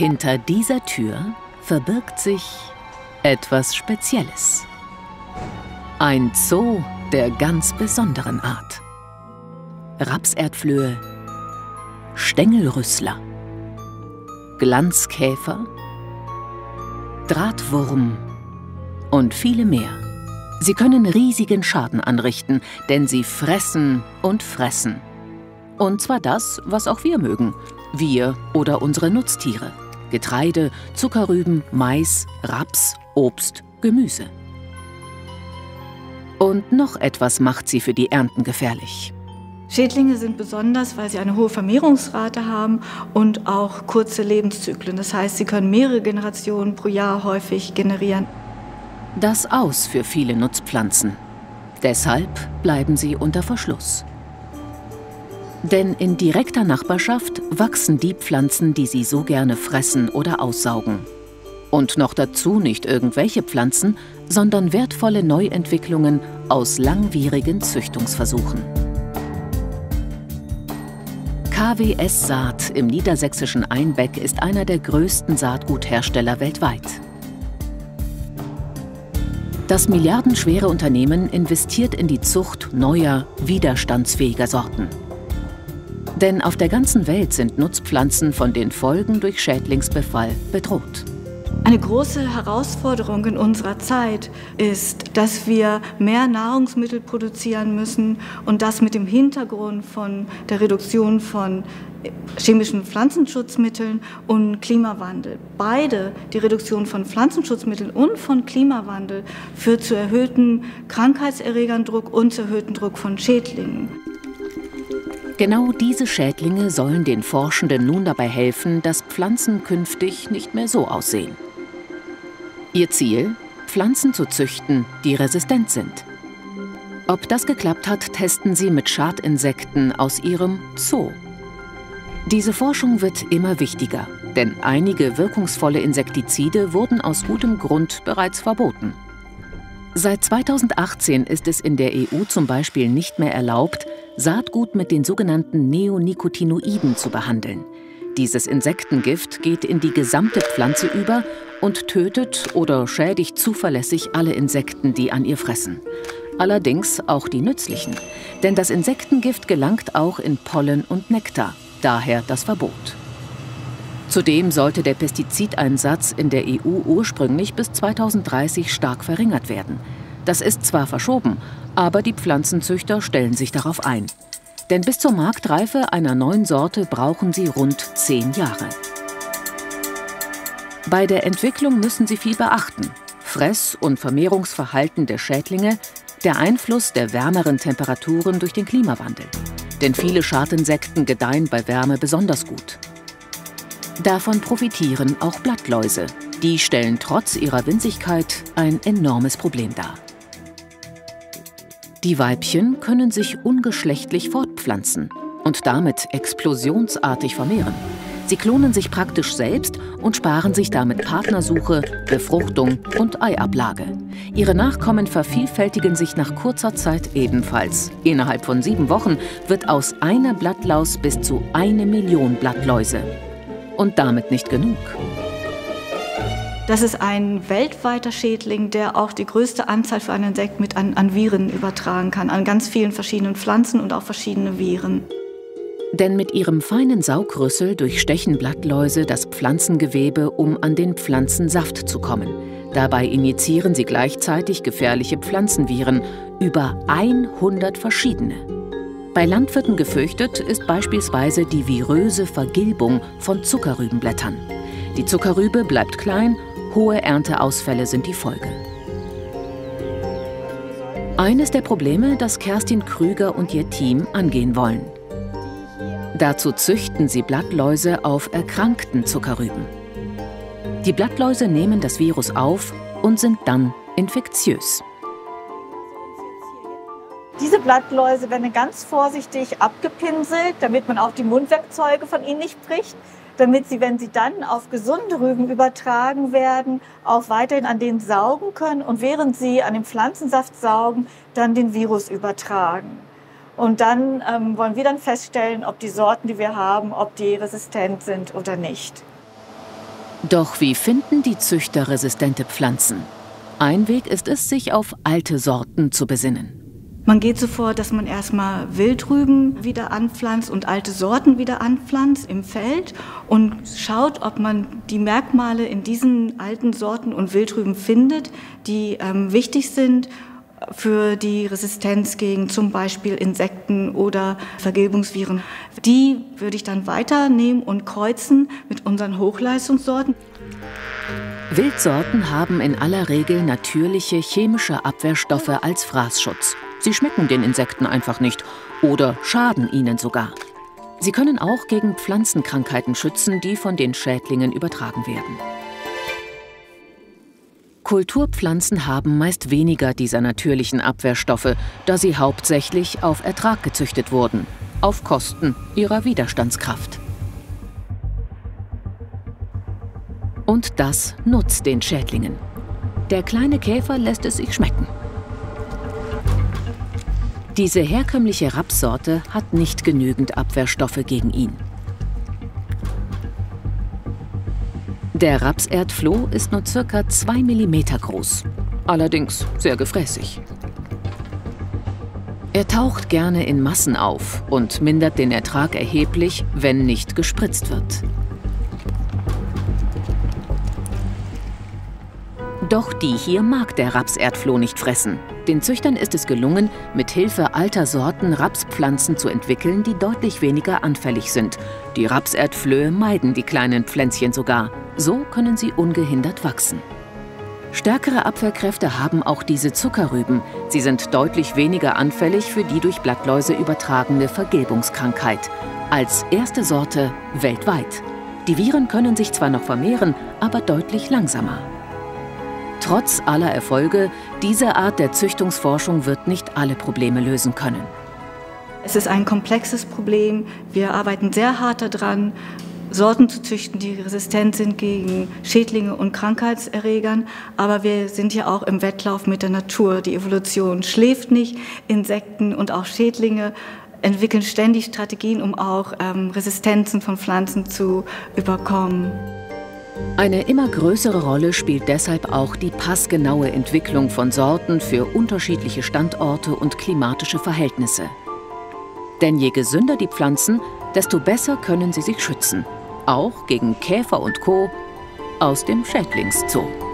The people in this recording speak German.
Hinter dieser Tür verbirgt sich etwas Spezielles. Ein Zoo der ganz besonderen Art. Rapserdflöhe, Stängelrüssler, Glanzkäfer, Drahtwurm und viele mehr. Sie können riesigen Schaden anrichten, denn sie fressen und fressen. Und zwar das, was auch wir mögen, wir oder unsere Nutztiere. Getreide, Zuckerrüben, Mais, Raps, Obst, Gemüse. Und noch etwas macht sie für die Ernten gefährlich. Schädlinge sind besonders, weil sie eine hohe Vermehrungsrate haben und auch kurze Lebenszyklen. Das heißt, sie können mehrere Generationen pro Jahr häufig generieren. Das Aus für viele Nutzpflanzen. Deshalb bleiben sie unter Verschluss. Denn in direkter Nachbarschaft wachsen die Pflanzen, die sie so gerne fressen oder aussaugen. Und noch dazu nicht irgendwelche Pflanzen, sondern wertvolle Neuentwicklungen aus langwierigen Züchtungsversuchen. KWS Saat im niedersächsischen Einbeck ist einer der größten Saatguthersteller weltweit. Das milliardenschwere Unternehmen investiert in die Zucht neuer, widerstandsfähiger Sorten. Denn auf der ganzen Welt sind Nutzpflanzen von den Folgen durch Schädlingsbefall bedroht. Eine große Herausforderung in unserer Zeit ist, dass wir mehr Nahrungsmittel produzieren müssen und das mit dem Hintergrund von der Reduktion von chemischen Pflanzenschutzmitteln und Klimawandel. Beide, die Reduktion von Pflanzenschutzmitteln und von Klimawandel, führt zu erhöhten Krankheitserregern-Druck und zu erhöhten Druck von Schädlingen. Genau diese Schädlinge sollen den Forschenden nun dabei helfen, dass Pflanzen künftig nicht mehr so aussehen. Ihr Ziel? Pflanzen zu züchten, die resistent sind. Ob das geklappt hat, testen sie mit Schadinsekten aus ihrem Zoo. Diese Forschung wird immer wichtiger, denn einige wirkungsvolle Insektizide wurden aus gutem Grund bereits verboten. Seit 2018 ist es in der EU zum Beispiel nicht mehr erlaubt, Saatgut mit den sogenannten Neonikotinoiden zu behandeln. Dieses Insektengift geht in die gesamte Pflanze über und tötet oder schädigt zuverlässig alle Insekten, die an ihr fressen. Allerdings auch die nützlichen, denn das Insektengift gelangt auch in Pollen und Nektar, daher das Verbot. Zudem sollte der Pestizideinsatz in der EU ursprünglich bis 2030 stark verringert werden. Das ist zwar verschoben, aber die Pflanzenzüchter stellen sich darauf ein. Denn bis zur Marktreife einer neuen Sorte brauchen sie rund 10 Jahre. Bei der Entwicklung müssen sie viel beachten. Fress- und Vermehrungsverhalten der Schädlinge, der Einfluss der wärmeren Temperaturen durch den Klimawandel. Denn viele Schadinsekten gedeihen bei Wärme besonders gut. Davon profitieren auch Blattläuse. Die stellen trotz ihrer Winzigkeit ein enormes Problem dar. Die Weibchen können sich ungeschlechtlich fortpflanzen und damit explosionsartig vermehren. Sie klonen sich praktisch selbst und sparen sich damit Partnersuche, Befruchtung und Eiablage. Ihre Nachkommen vervielfältigen sich nach kurzer Zeit ebenfalls. Innerhalb von 7 Wochen wird aus einer Blattlaus bis zu 1 Million Blattläuse. Und damit nicht genug. Das ist ein weltweiter Schädling, der auch die größte Anzahl für einen Insekt mit an Viren übertragen kann, an ganz vielen verschiedenen Pflanzen und auch verschiedene Viren. Denn mit ihrem feinen Saugrüssel durchstechen Blattläuse das Pflanzengewebe, um an den Pflanzensaft zu kommen. Dabei injizieren sie gleichzeitig gefährliche Pflanzenviren, über 100 verschiedene. Bei Landwirten gefürchtet ist beispielsweise die viröse Vergilbung von Zuckerrübenblättern. Die Zuckerrübe bleibt klein, hohe Ernteausfälle sind die Folge. Eines der Probleme, das Kerstin Krüger und ihr Team angehen wollen. Dazu züchten sie Blattläuse auf erkrankten Zuckerrüben. Die Blattläuse nehmen das Virus auf und sind dann infektiös. Diese Blattläuse werden ganz vorsichtig abgepinselt, damit man auch die Mundwerkzeuge von ihnen nicht bricht, damit sie, wenn sie dann auf gesunde Rüben übertragen werden, auch weiterhin an denen saugen können und während sie an dem Pflanzensaft saugen, dann den Virus übertragen. Und dann wollen wir feststellen, ob die Sorten, die wir haben, ob die resistent sind oder nicht. Doch wie finden die Züchter resistente Pflanzen? Ein Weg ist es, sich auf alte Sorten zu besinnen. Man geht so vor, dass man erstmal Wildrüben wieder anpflanzt und alte Sorten wieder anpflanzt im Feld und schaut, ob man die Merkmale in diesen alten Sorten und Wildrüben findet, die wichtig sind für die Resistenz gegen zum Beispiel Insekten oder Vergilbungsviren. Die würde ich dann weiternehmen und kreuzen mit unseren Hochleistungssorten. Wildsorten haben in aller Regel natürliche chemische Abwehrstoffe als Fraßschutz. Sie schmecken den Insekten einfach nicht oder schaden ihnen sogar. Sie können auch gegen Pflanzenkrankheiten schützen, die von den Schädlingen übertragen werden. Kulturpflanzen haben meist weniger dieser natürlichen Abwehrstoffe, da sie hauptsächlich auf Ertrag gezüchtet wurden, auf Kosten ihrer Widerstandskraft. Und das nutzt den Schädlingen. Der kleine Käfer lässt es sich schmecken. Diese herkömmliche Rapssorte hat nicht genügend Abwehrstoffe gegen ihn. Der Rapserdfloh ist nur ca. 2 mm groß, allerdings sehr gefräßig. Er taucht gerne in Massen auf und mindert den Ertrag erheblich, wenn nicht gespritzt wird. Doch die hier mag der Rapserdfloh nicht fressen. Den Züchtern ist es gelungen, mit Hilfe alter Sorten Rapspflanzen zu entwickeln, die deutlich weniger anfällig sind. Die Rapserdflöhe meiden die kleinen Pflänzchen sogar. So können sie ungehindert wachsen. Stärkere Abwehrkräfte haben auch diese Zuckerrüben. Sie sind deutlich weniger anfällig für die durch Blattläuse übertragene Vergilbungskrankheit. Als erste Sorte weltweit. Die Viren können sich zwar noch vermehren, aber deutlich langsamer. Trotz aller Erfolge, diese Art der Züchtungsforschung wird nicht alle Probleme lösen können. Es ist ein komplexes Problem. Wir arbeiten sehr hart daran, Sorten zu züchten, die resistent sind gegen Schädlinge und Krankheitserregern. Aber wir sind ja auch im Wettlauf mit der Natur. Die Evolution schläft nicht. Insekten und auch Schädlinge entwickeln ständig Strategien, um auch Resistenzen von Pflanzen zu überkommen. Eine immer größere Rolle spielt deshalb auch die passgenaue Entwicklung von Sorten für unterschiedliche Standorte und klimatische Verhältnisse. Denn je gesünder die Pflanzen, desto besser können sie sich schützen, auch gegen Käfer und Co. aus dem Schädlingszoo.